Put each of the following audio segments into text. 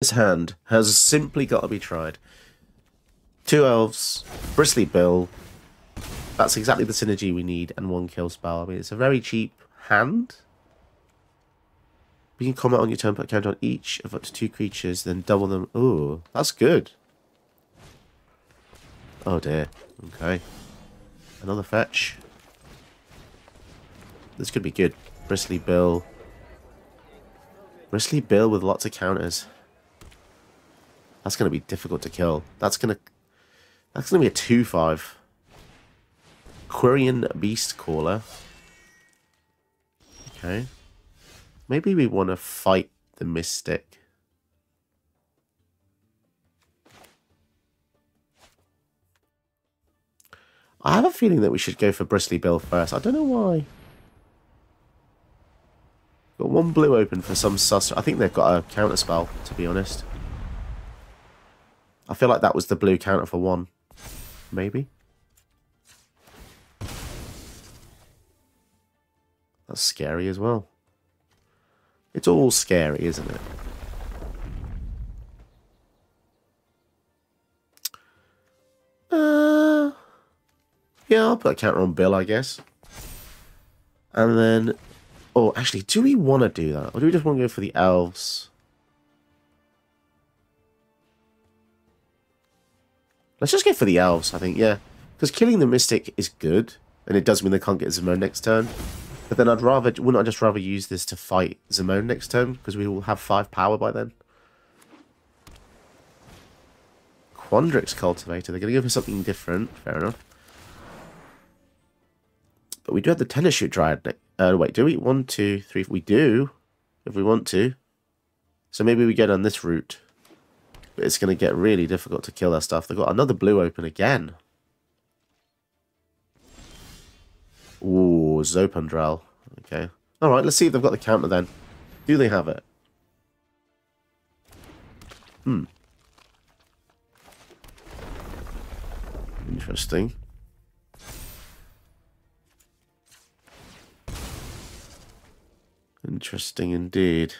This hand has simply got to be tried. Two elves, Bristly Bill. That's exactly the synergy we need, and one kill spell. I mean, it's a very cheap hand. You can comment on your turn, put counter on each of up to two creatures, then double them. Ooh, that's good. Oh dear. Okay. Another fetch. This could be good. Bristly Bill. Bristly Bill with lots of counters. That's going to be difficult to kill. That's going to be a 2/5. Quirion Beast Caller. Okay. Maybe we want to fight the Mystic. I have a feeling that we should go for Bristly Bill first. I don't know why. Got one blue open for some sus. I think they've got a counter spell, to be honest. I feel like that was the blue counter for one. Maybe. That's scary as well. It's all scary, isn't it? Yeah, I'll put a counter on Bill, I guess. And then... Oh, actually, do we want to do that? Or do we just want to go for the elves? Let's just go for the elves, I think, yeah. Because killing the Mystic is good. And it does mean they can't get Zimone next turn. But then I'd rather... Wouldn't I just rather use this to fight Zimone next turn? Because we will have 5 power by then. Quandrix Cultivator. They're going to go for something different. Fair enough. But we do have the Tendershoot Dryad. Wait, do we? 1, 2, 3... We do. If we want to. So maybe we go down this route. But it's going to get really difficult to kill that stuff. They've got another blue open again. Ooh, Zopandrel. Okay. Alright, let's see if they've got the counter then. Do they have it? Hmm. Interesting. Interesting indeed.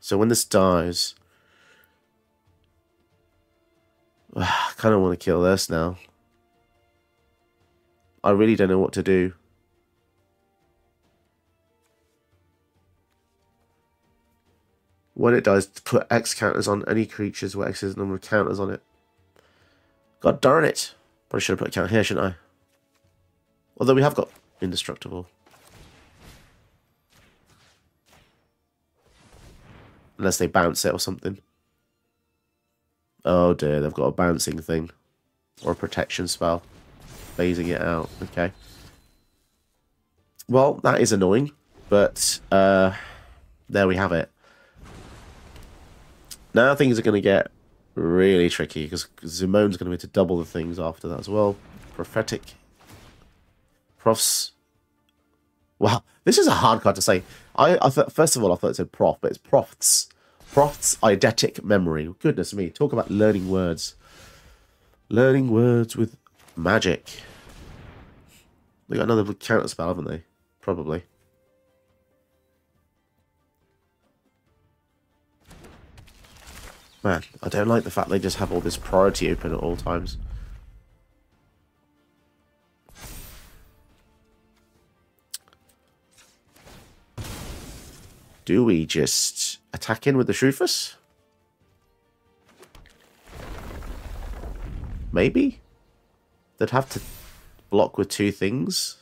So when this dies, I kind of want to kill this now. I really don't know what to do. When it dies, put X counters on any creatures where X is the number of counters on it. God darn it. Probably should have put a count here, shouldn't I? Although we have got indestructible. Unless they bounce it or something. Oh dear, they've got a bouncing thing. Or a protection spell. Phasing it out. Okay. Well, that is annoying. But, there we have it. Now things are going to get really tricky. Because Zimone's going to be to double the things after that as well. Prophetic. Prof's. Wow, this is a hard card to say. First of all, I thought it said prof, but it's prof's. Prof's eidotic memory. Goodness me, talk about learning words. Learning words with magic. They got another counter spell, haven't they? Probably. Man, I don't like the fact they just have all this priority open at all times. Do we just attack in with the Shroofus? Maybe? They'd have to block with 2 things.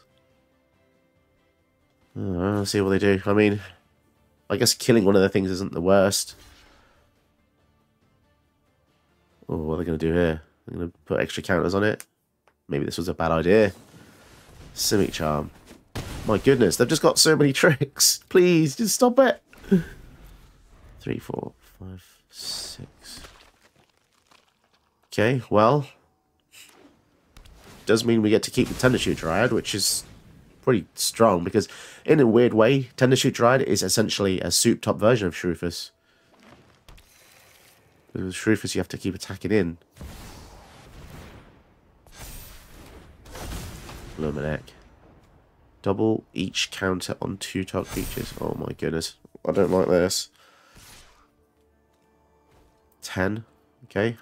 I'll see what they do. I mean, I guess killing one of their things isn't the worst. Oh, what are they going to do here? They're going to put extra counters on it. Maybe this was a bad idea. Simic charm. My goodness, they've just got so many tricks. Please, just stop it. 3, 4, 5, 6. Okay, well. Does mean we get to keep the Tendershoot Dryad, which is pretty strong. Because in a weird way, Tendershoot Dryad is essentially a soup-top version of Shroofus. With Shroofus, you have to keep attacking in. Illuminek. Double each counter on 2 target creatures. Oh my goodness. I don't like this. 10. Okay.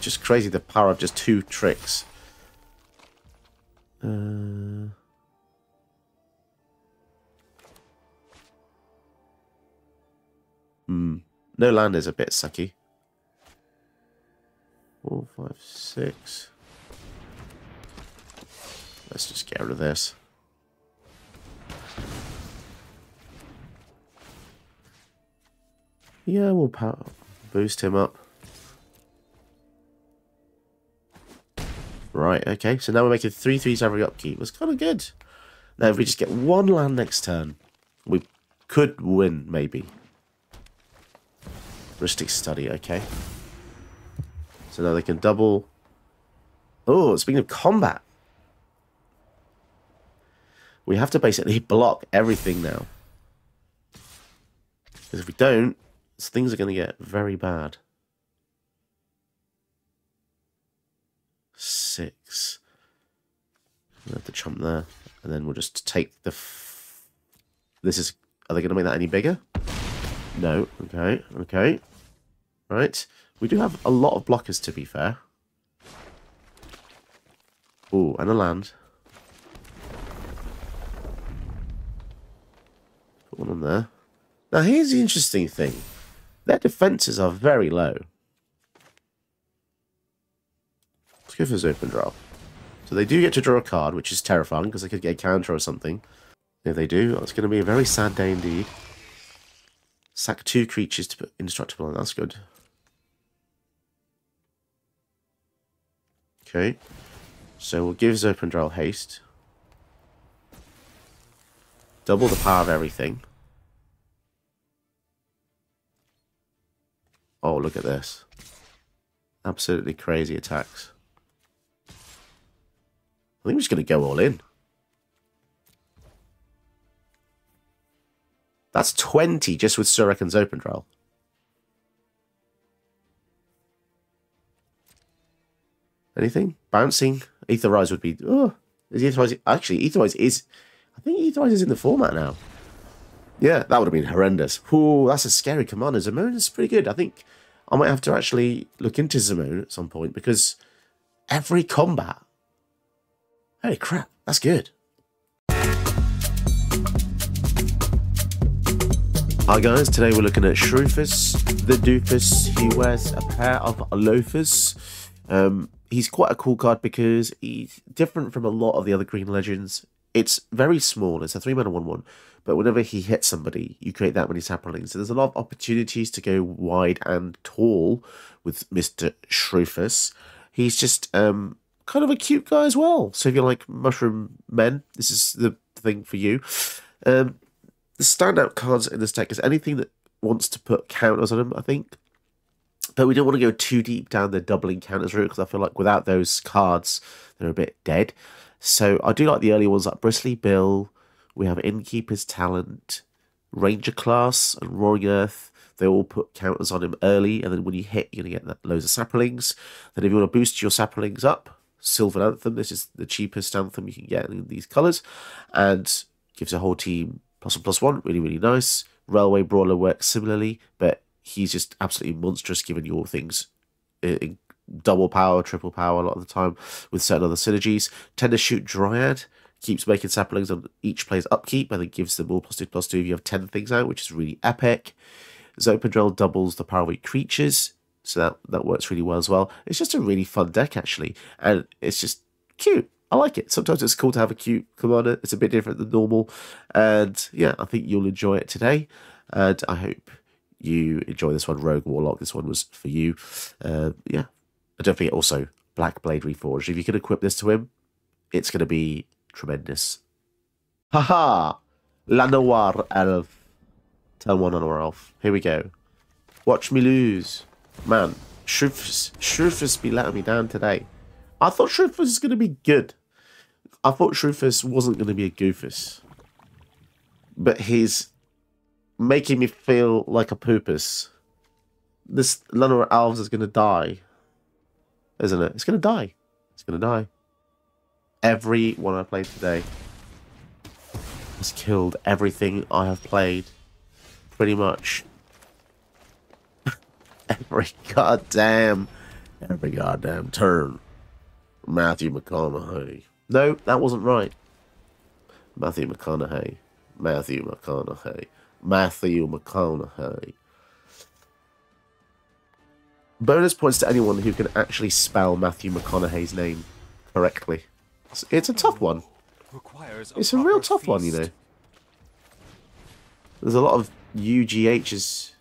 Just crazy the power of just 2 tricks. No land is a bit sucky. 4, 5, 6. Let's just get rid of this. Yeah, we'll power boost him up. Right, okay. So now we're making 3/3s every upkeep. It was kind of good. Now if we just get 1 land next turn, we could win, maybe. Rhystic Study, okay. So now they can double... Oh, speaking of combat. We have to basically block everything now. Because if we don't, things are going to get very bad. 6. We'll have to chump there. And then we'll just take the... This is... Are they going to make that any bigger? No. Okay. Okay. Right. We do have a lot of blockers, to be fair. Ooh, and a land. Put one on there. Now, here's the interesting thing. Their defences are very low. Let's go for Zopandrel. So they do get to draw a card, which is terrifying, because they could get a counter or something. If they do, it's going to be a very sad day indeed. Sack 2 creatures to put indestructible on. That's good. Okay. So we'll give Zopandrel haste. Double the power of everything. Oh, look at this. Absolutely crazy attacks. I think we're just going to go all in. That's 20 just with Surek and Zopandrel. Anything? Bouncing? Aetherize would be... Oh, is Aetherize... Actually, Aetherize is... I think Aetherize is in the format now. Yeah, that would have been horrendous. Ooh, that's a scary commander. Zimone is pretty good. I think I might have to actually look into Zimone at some point because every combat... Holy crap, that's good. Hi guys, today we're looking at Shroofus, the Doofus. He wears a pair of loafers. He's quite a cool card because he's different from a lot of the other green legends. It's very small, it's a 3-mana 1/1, but whenever he hits somebody, you create that many tap running. So there's a lot of opportunities to go wide and tall with Mr. Shroofus. He's just kind of a cute guy as well. So if you like mushroom men, this is the thing for you. The standout cards in this deck is anything that wants to put counters on them, I think. But we don't want to go too deep down the doubling counters route, because I feel like without those cards, they're a bit dead. So I do like the early ones like Bristly Bill. We have Innkeeper's Talent, Ranger Class, and Roaring Earth. They all put counters on him early, and then when you hit, you're going to get that loads of saplings. Then if you want to boost your saplings up, Silver Anthem. This is the cheapest anthem you can get in these colours. And gives a whole team... +1/+1, really, really nice. Railway Brawler works similarly, but he's just absolutely monstrous giving you all things in double power, triple power a lot of the time with certain other synergies. Tendershoot Dryad keeps making saplings on each player's upkeep and then gives them all +2/+2 if you have 10 things out, which is really epic. Zopandrel doubles the power of weak creatures, so that works really well as well. It's just a really fun deck, actually, and it's just cute. I like it. Sometimes it's cool to have a cute commander. It's a bit different than normal. And yeah, I think you'll enjoy it today. And I hope you enjoy this one, Rogue Warlock. This one was for you. Yeah. And don't forget also Black Blade Reforged. If you can equip this to him, it's going to be tremendous. Haha! Llanowar Elf. Turn 1 Llanowar Elf. Here we go. Watch me lose. Man, Shroofus be letting me down today. I thought Shroofus was going to be good. I thought Shroofus wasn't going to be a goofus. But he's making me feel like a poopus. This Llanowar Elves is going to die. isn't it? It's going to die. It's going to die. Every one I played today has killed everything I have played. Pretty much. Every goddamn turn. Matthew McConaughey. No, that wasn't right. Matthew McConaughey. Bonus points to anyone who can actually spell Matthew McConaughey's name correctly. It's a tough one. It's a real tough one, you know. There's a lot of UGHs.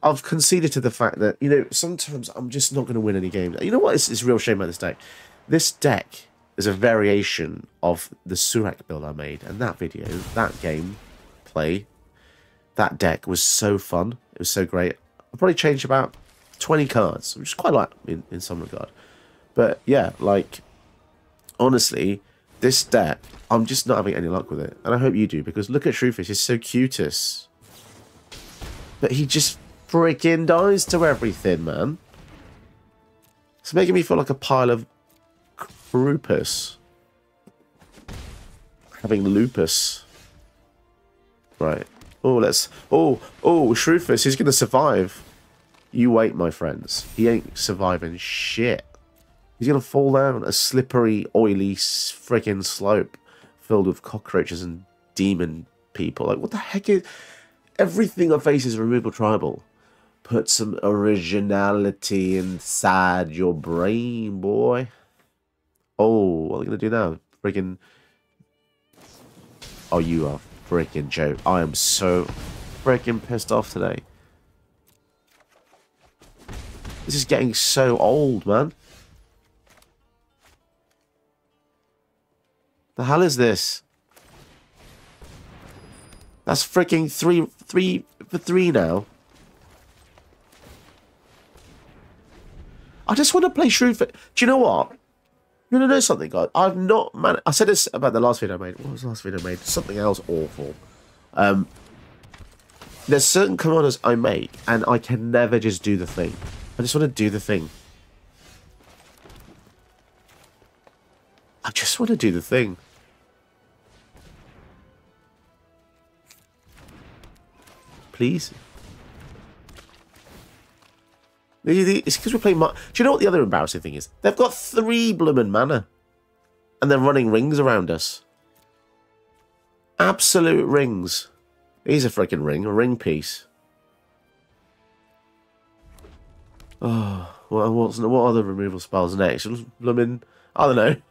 I've conceded to the fact that, you know, sometimes I'm just not going to win any games. You know what? It's a real shame about this deck. This deck is a variation of the Surak build I made. And that video, that game, play, that deck was so fun. It was so great. I probably changed about 20 cards, which is quite light in some regard. But yeah, like, honestly, this deck, I'm just not having any luck with it. And I hope you do, because look at Shroofus. He's so cutest. But he just freaking dies to everything, man. It's making me feel like a pile of Rupus. Having lupus. Right. Oh, let's... Oh, Shroofus, he's going to survive. You wait, my friends. He ain't surviving shit. He's going to fall down a slippery, oily, freaking slope filled with cockroaches and demon people. Like, what the heck is... Everything I face is removal tribal. Put some originality inside your brain, boy. Oh, what are you going to do now? Freaking... Oh, you are freaking joke. I am so freaking pissed off today. This is getting so old, man. The hell is this? That's freaking three for three now. I just want to play Shroofus. Do you know what? You want to know something, guys? I've not... Man, I said this about the last video I made. What was the last video I made? Something else awful. There's certain commanders I make, and I can never just do the thing. I just want to do the thing. I just want to do the thing. Please. It's because we're playing... Do you know what the other embarrassing thing is? They've got 3 bloomin' mana. And they're running rings around us. Absolute rings. He's a freaking ring. A ring piece. Oh, well, what other removal spells next? Bloomin'... I don't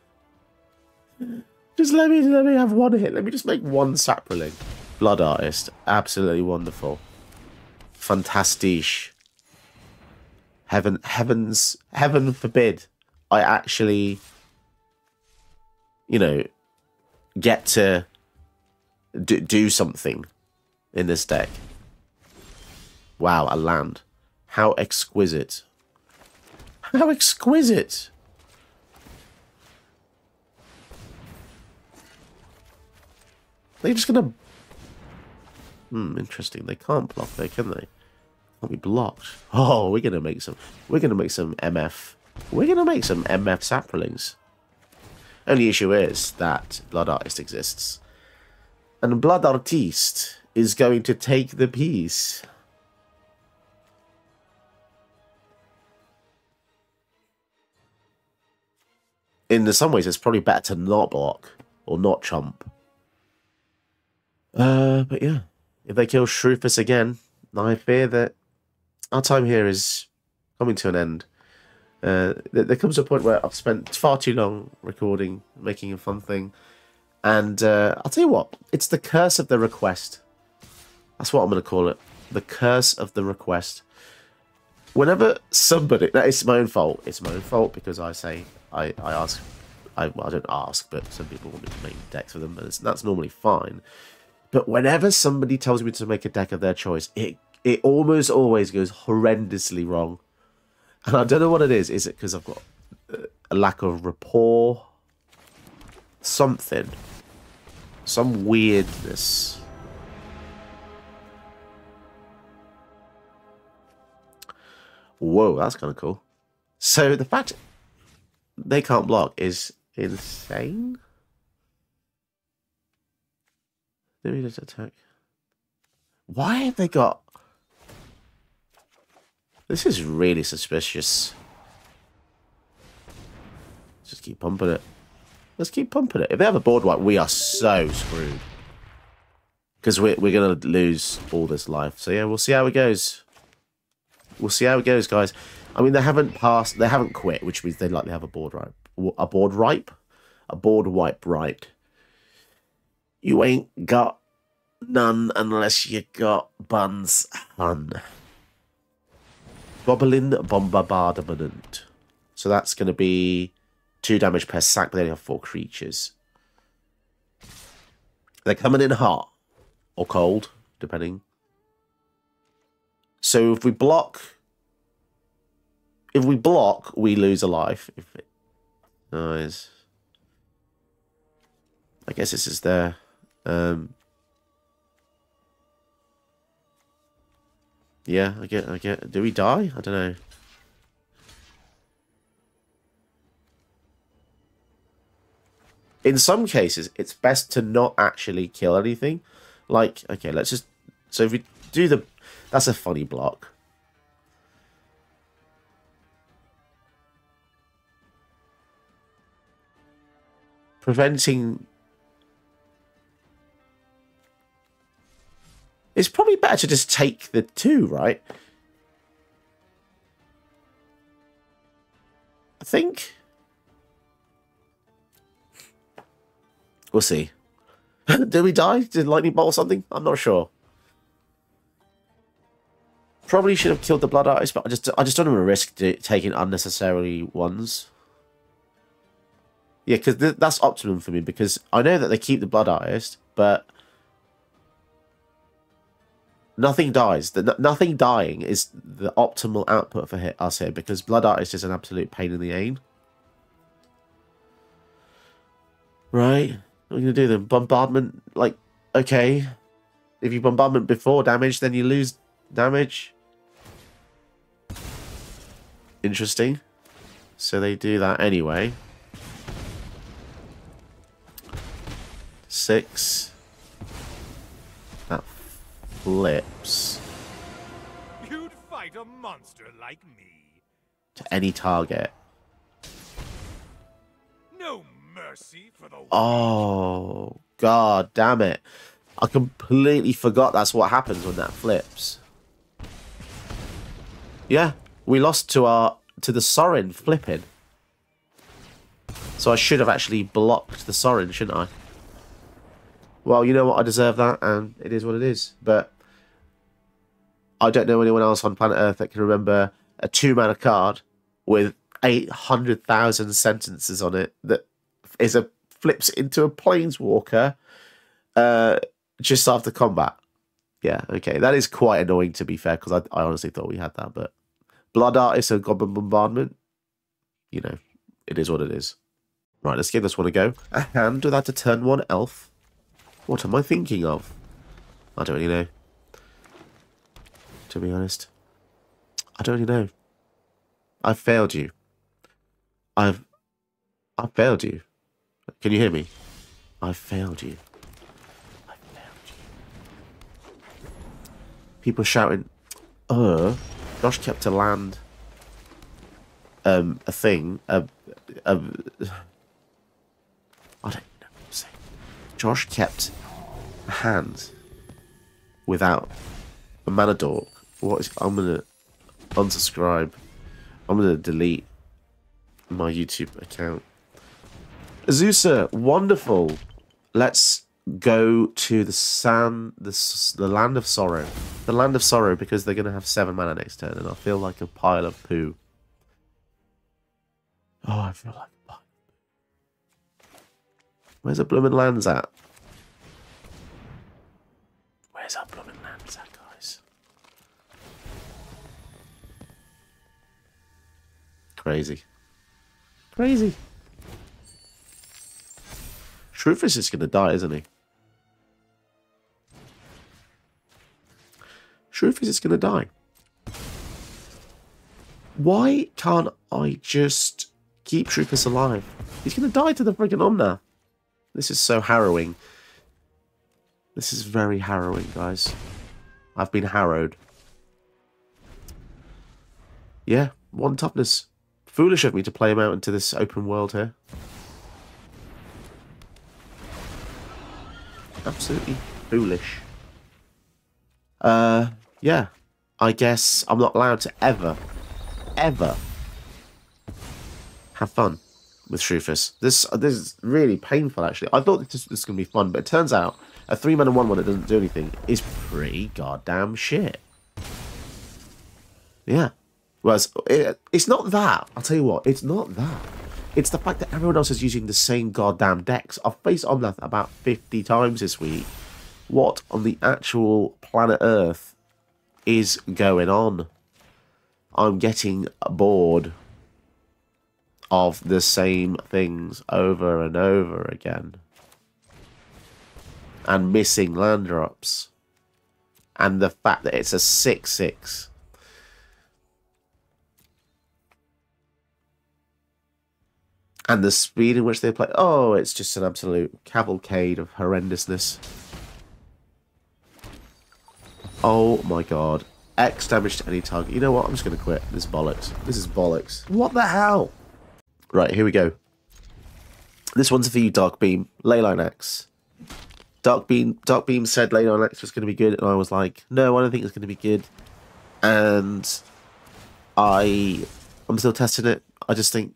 know. Just let me have one hit. Let me just make one sapling. Blood Artist. Absolutely wonderful. Fantastique. Heaven forbid I actually, you know, get to do something in this deck. Wow, a land. How exquisite. How exquisite. They're just going to... interesting. They can't block there, can they? Can't be blocked. Oh, we're going to make some... We're going to make some MF... We're going to make some MF saplings. Only issue is that Blood Artist exists. And Blood Artist is going to take the piece. In some ways, it's probably better to not block or not chump. But yeah, if they kill Shroofus again, I fear that our time here is coming to an end. There comes a point where I've spent far too long recording, making a fun thing. And I'll tell you what, it's the curse of the request. That's what I'm going to call it. The curse of the request. Whenever somebody... No, it's my own fault. It's my own fault because I say... I ask... well, I don't ask, but some people want me to make decks for them. But that's normally fine. But whenever somebody tells me to make a deck of their choice, it almost always goes horrendously wrong. And I don't know what it is. Is it because I've got a lack of rapport? Something. Some weirdness. Whoa, that's kind of cool. So the fact they can't block is insane. Let me just attack. Why have they got... This is really suspicious. Let's just keep pumping it. Let's keep pumping it. If they have a board wipe, we are so screwed. Because we're going to lose all this life. So yeah, we'll see how it goes. We'll see how it goes, guys. I mean, they haven't passed. They haven't quit, which means they likely have a board wipe. A board wipe? A board wipe, right. You ain't got none unless you got buns, hun. Bobbling Bombardment. So that's going to be 2 damage per sack, but they only have 4 creatures. They're coming in hot. Or cold, depending. So if we block... If we block, we lose a life. If it... Nice. I guess this is their... Yeah, I get. Do we die? I don't know. In some cases, it's best to not actually kill anything. Like, okay, let's just... So if we do the... That's a funny block. Preventing... It's probably better to just take the 2, right? I think. We'll see. Did we die? Did lightning bolt or something? I'm not sure. Probably should have killed the blood artist, but I just don't want to risk taking unnecessarily ones. Yeah, because that's optimum for me, because I know that they keep the blood artist, but... Nothing dies. Nothing dying is the optimal output for us here, because Blood Artist is an absolute pain in the aim. Right? What are we going to do then? Bombardment? Like, okay. If you bombardment before damage, then you lose damage. Interesting. So they do that anyway. 6... Lips. You'd fight a monster like me. To any target. No mercy for the... Oh, god damn it. I completely forgot that's what happens when that flips. Yeah, we lost to the Sorin flipping. So I should have actually blocked the Sorin, shouldn't I? Well, you know what? I deserve that, and it is what it is. But I don't know anyone else on planet Earth that can remember a 2-mana card with 800,000 sentences on it that is flips into a planeswalker just after combat. Yeah, okay. That is quite annoying, to be fair, because I honestly thought we had that. But Blood Artist and Goblin Bombardment, you know, it is what it is. Right, let's give this one a go. A hand without a turn 1 elf. What am I thinking of? I don't really know. To be honest. I don't really know. I've failed you. I've failed you. Can you hear me? I've failed you. I've failed you. People shouting, Josh kept a land. A thing. I don't... Josh kept a hand without a mana dork. What is... I'm going to unsubscribe. I'm going to delete my YouTube account. Azusa, wonderful. Let's go to the Land of Sorrow. The Land of Sorrow, because they're going to have 7 mana next turn, and I feel like a pile of poo. Oh, I feel like... Where's the bloomin' lands at? Where's our bloomin' lands at, guys? Crazy. Crazy. Shroofus is going to die, isn't he? Shroofus is going to die. Why can't I just keep Shroofus alive? He's going to die to the friggin' Omnath. This is so harrowing. This is very harrowing, guys. I've been harrowed. Yeah, one toughness. Foolish of me to play him out into this open world here. Absolutely foolish. Yeah. I guess I'm not allowed to ever have fun with Shroofus. This is really painful, actually. I thought this was going to be fun, but it turns out a 3-mana 1/1 that doesn't do anything is pretty goddamn shit. Yeah. Whereas, it's not that. I'll tell you what, it's not that. It's the fact that everyone else is using the same goddamn decks. I've faced Omnath about 50 times this week. What on the actual planet Earth is going on? I'm getting bored of the same things over and over again. And missing land drops. And the fact that it's a 6/6. And the speed in which they play. Oh, it's just an absolute cavalcade of horrendousness. Oh my god. X damage to any target. You know what? I'm just going to quit. This is bollocks. This is bollocks. What the hell? Right, here we go. This one's for you, Dark Beam. Leyline Axe. Dark Beam said Leyline Axe was going to be good, and I was like, no, I don't think it's going to be good. And I'm still testing it. I just think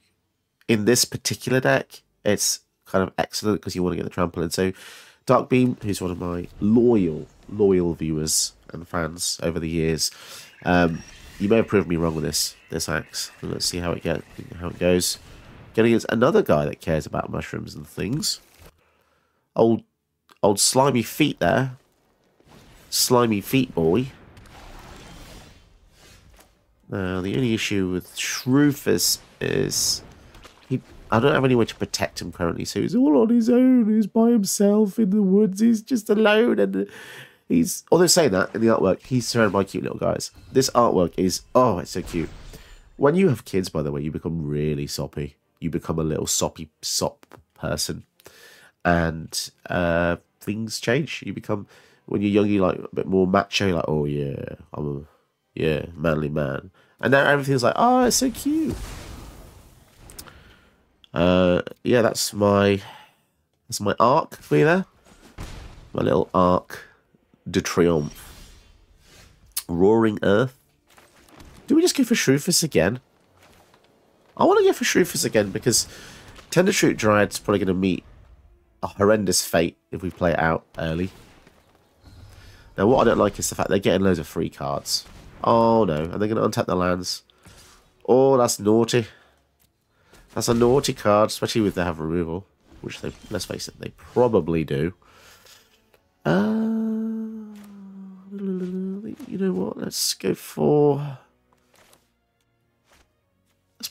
in this particular deck, it's kind of excellent because you want to get the trample in. So Dark Beam, who's one of my loyal viewers and fans over the years, you may have proved me wrong with this axe. Let's see how it goes. Getting against another guy that cares about mushrooms and things. Old slimy feet there, slimy feet boy. Now the only issue with Shroofus is I don't have any way to protect him currently, so he's all on his own. He's by himself in the woods. He's just alone, and he's... Although saying that, in the artwork, he's surrounded by cute little guys. This artwork is... Oh, it's so cute. When you have kids, by the way, you become really soppy. You become a little sop person. And things change. You become... When you're young, you're like a bit more macho. You're like, oh, yeah, I'm a manly man. And now everything's like, oh, it's so cute. Yeah, that's my arc for you there. My little arc de triomphe. Roaring Earth. Do we just go for Shroofus again? I want to go for Shroofus again because Tendershoot Dryad's probably going to meet a horrendous fate if we play it out early. Now, what I don't like is the fact they're getting loads of free cards. Oh, no. And they're going to untap their lands. Oh, that's naughty. That's a naughty card, especially if they have removal, which they, let's face it, they probably do. You know what? Let's go for.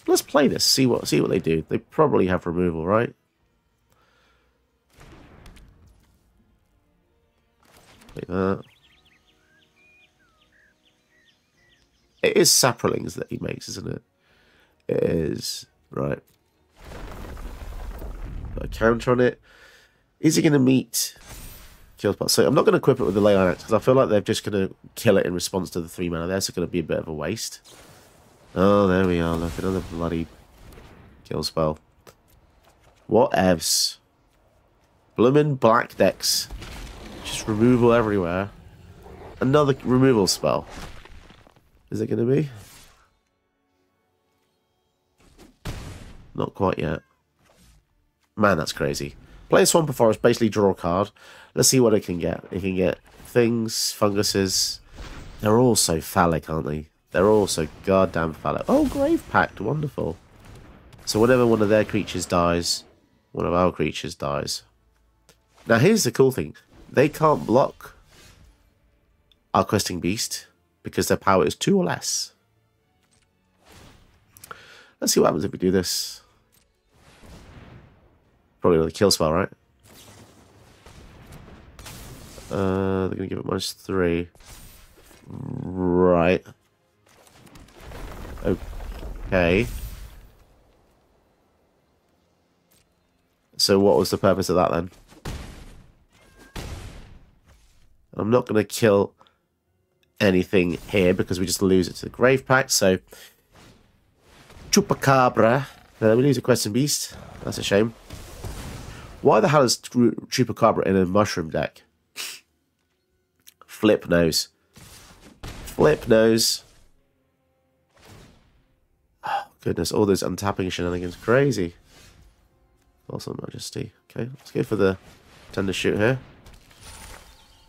Let's play this. See what they do. They probably have removal, right? Like that. It is saplings that he makes, isn't it? It is. Right. Got a counter on it. Is he going to meet Killspot? So I'm not going to equip it with the Leyline Axe because I feel like they're just going to kill it in response to the 3-mana there, so it's going to be a bit of a waste. Oh, there we are. Look, another bloody kill spell. What evs? Bloomin' black decks. Just removal everywhere. Another removal spell. Is it going to be? Not quite yet. Man, that's crazy. Play a Swamp of Forest, basically draw a card. Let's see what it can get. It can get things, funguses. They're all so phallic, aren't they? They're all so goddamn phallic. Oh, Grave Pact, wonderful. So whenever one of their creatures dies, one of our creatures dies. Now, here's the cool thing. They can't block our Questing Beast because their power is 2 or less. Let's see what happens if we do this. Probably another kill spell, right? They're going to give it -3. Right. Okay. So what was the purpose of that then? I'm not going to kill anything here because we just lose it to the Grave Pact. So Chupacabra. We lose a Questing Beast. That's a shame. Why the hell is Chupacabra in a mushroom deck? Flip nose. Flip nose. Oh, goodness, all those untapping shenanigans. Crazy. Awesome, Majesty. Okay, let's go for the Tendershoot here.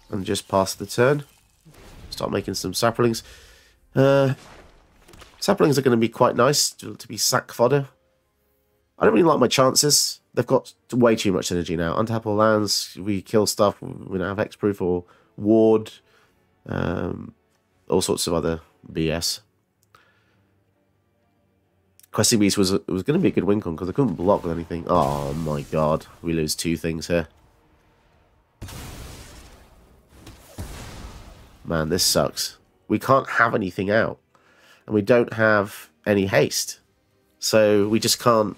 And just pass the turn. Start making some saplings. Saplings are going to be quite nice to be sack fodder. I don't really like my chances. They've got way too much energy now. Untap all lands, we kill stuff, we now have X-Proof or Ward, all sorts of other BS. Questing Beast was going to be a good win con because I couldn't block with anything. Oh my god, we lose two things here. Man, this sucks. We can't have anything out. And we don't have any haste. So we just can't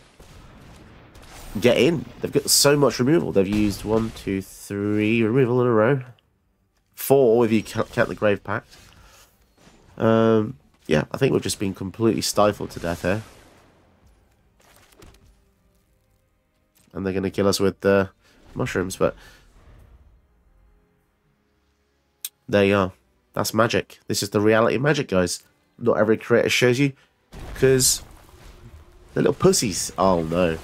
get in. They've got so much removal. They've used 1, 2, 3 removal in a row. 4 if you count the Grave Pact. Yeah, I think we've just been completely stifled to death here. And they're going to kill us with the mushrooms, but... there you are. That's magic. This is the reality of magic, guys. Not every creator shows you, because they're little pussies. Oh, no.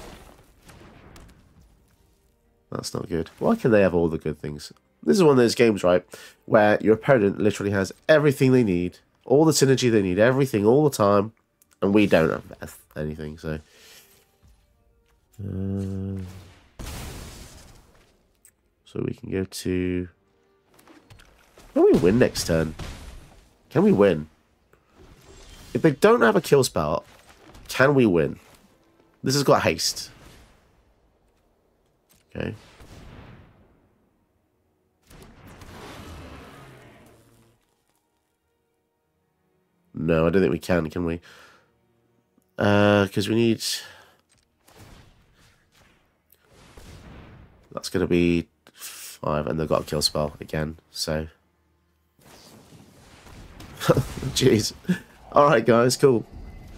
That's not good. Why can they have all the good things? This is one of those games, right, where your opponent literally has everything they need, all the synergy they need, everything, all the time, and we don't have anything, so... so we can go to... can we win next turn? Can we win? If they don't have a kill spell, can we win? This has got haste. Okay. No, I don't think we can we? Because we need... that's going to be 5, and they've got a kill spell again, so... jeez. Alright guys, cool.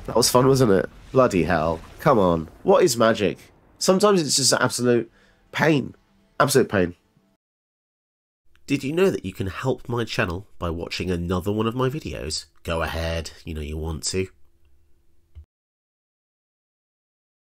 That was fun, wasn't it? Bloody hell. Come on. What is magic? Sometimes it's just absolute pain. Absolute pain. Did you know that you can help my channel by watching another one of my videos? Go ahead, you know you want to.